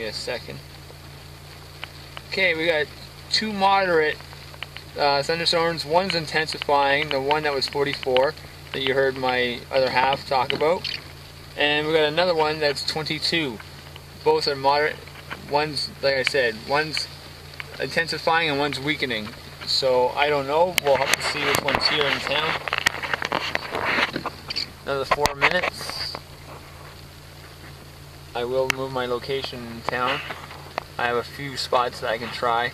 me a second. Okay, we got two moderate thunderstorms. One's intensifying, the one that was 44 that you heard my other half talk about. And we got another one that's 22. Both are moderate. One's, like I said, one's intensifying and one's weakening. So I don't know. We'll have to see which one's here in town. Another 4 minutes. I will move my location in town. I have a few spots that I can try.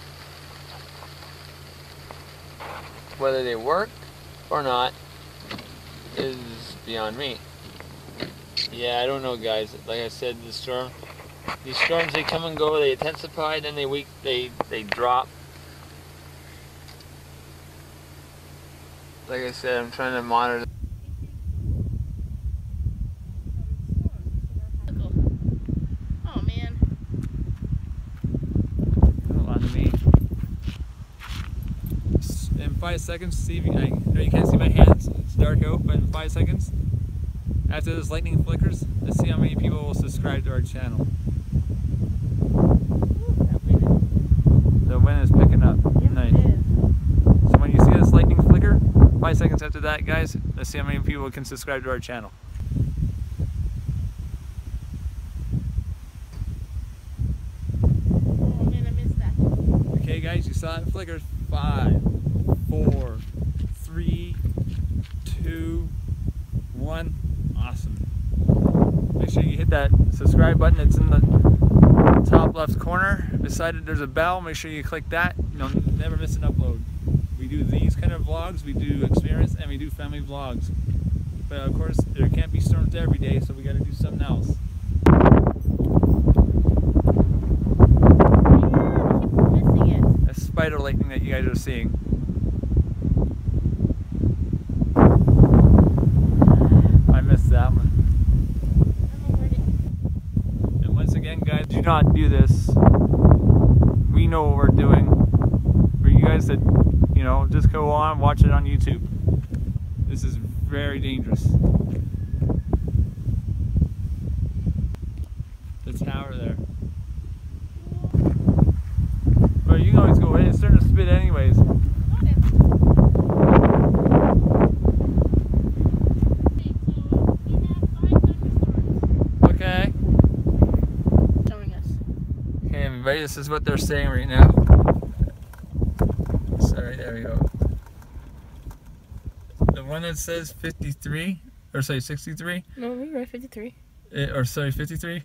Whether they work or not is beyond me. Yeah, I don't know, guys. Like I said, these storms, they come and go. They intensify, then they drop. Like I said, I'm trying to monitor. In 5 seconds, see if you, you can't see my hands, it's dark out, but in 5 seconds, after this lightning flickers, let's see how many people will subscribe to our channel. Ooh, that wind is... The wind is picking up. Yeah, nice. It is. So when you see this lightning flicker, 5 seconds after that, guys, let's see how many people can subscribe to our channel. Oh man, I missed that. Okay guys, you saw it flicker. 5, 4, 3, 2, 1. Awesome. Make sure you hit that subscribe button. It's in the top left corner. Beside it, there's a bell. Make sure you click that. You'll never miss an upload. We do these kind of vlogs. We do experience and we do family vlogs. But of course, there can't be storms every day, so we got to do something else. That's spider lightning that you guys are seeing. That one. And once again, guys, do not do this. We know what we're doing. For you guys that, you know, just go on, watch it on YouTube. This is very dangerous. The tower there. But you can always go in. It's starting to spit anyways. This is what they're saying right now. Sorry, there we go. The one that says 53, or sorry, 63. No, we were 53. Or sorry, 53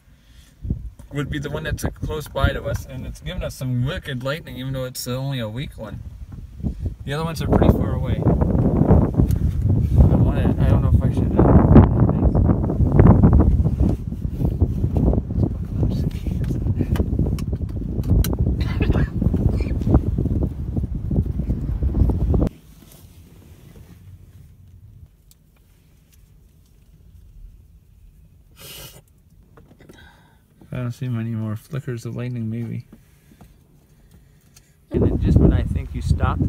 would be the one that's close by to us, and it's giving us some wicked lightning, even though it's only a weak one. The other ones are pretty far away. I don't know if I should. I don't see many more flickers of lightning, maybe. And then just when I think you stopped.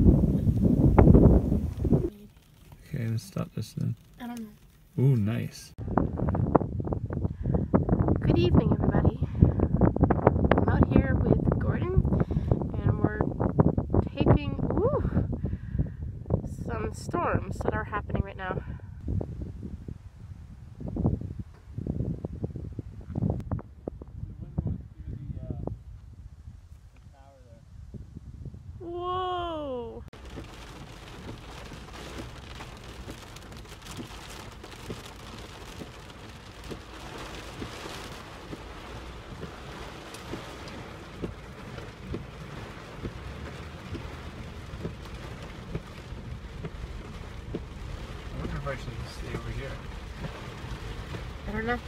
Okay, let's stop this then. I don't know. Ooh, nice. Good evening, everybody. I'm out here with Gordon, and we're taping some storms that are happening right now. I should stay over here. I don't know.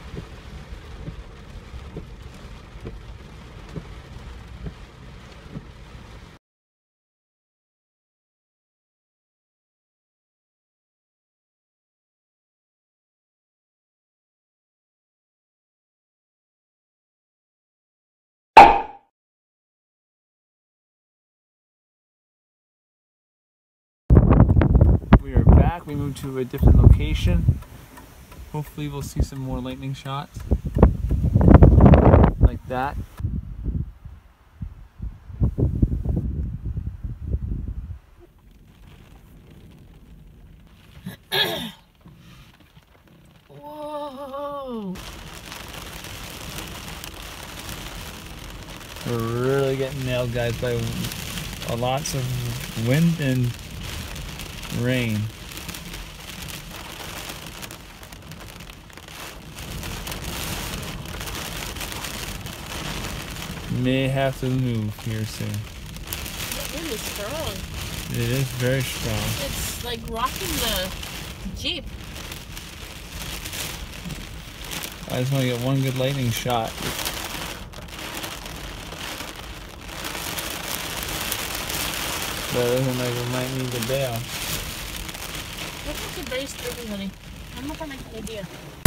We are back. We moved to a different location. Hopefully we'll see some more lightning shots like that. We're really getting nailed, guys, by lots of wind and rain. May have to move here soon. The wind is strong. It is very strong. It's like rocking the Jeep. I just want to get one good lightning shot. But it doesn't like we might need to bail. What's the base, honey? I'm not gonna make an idea.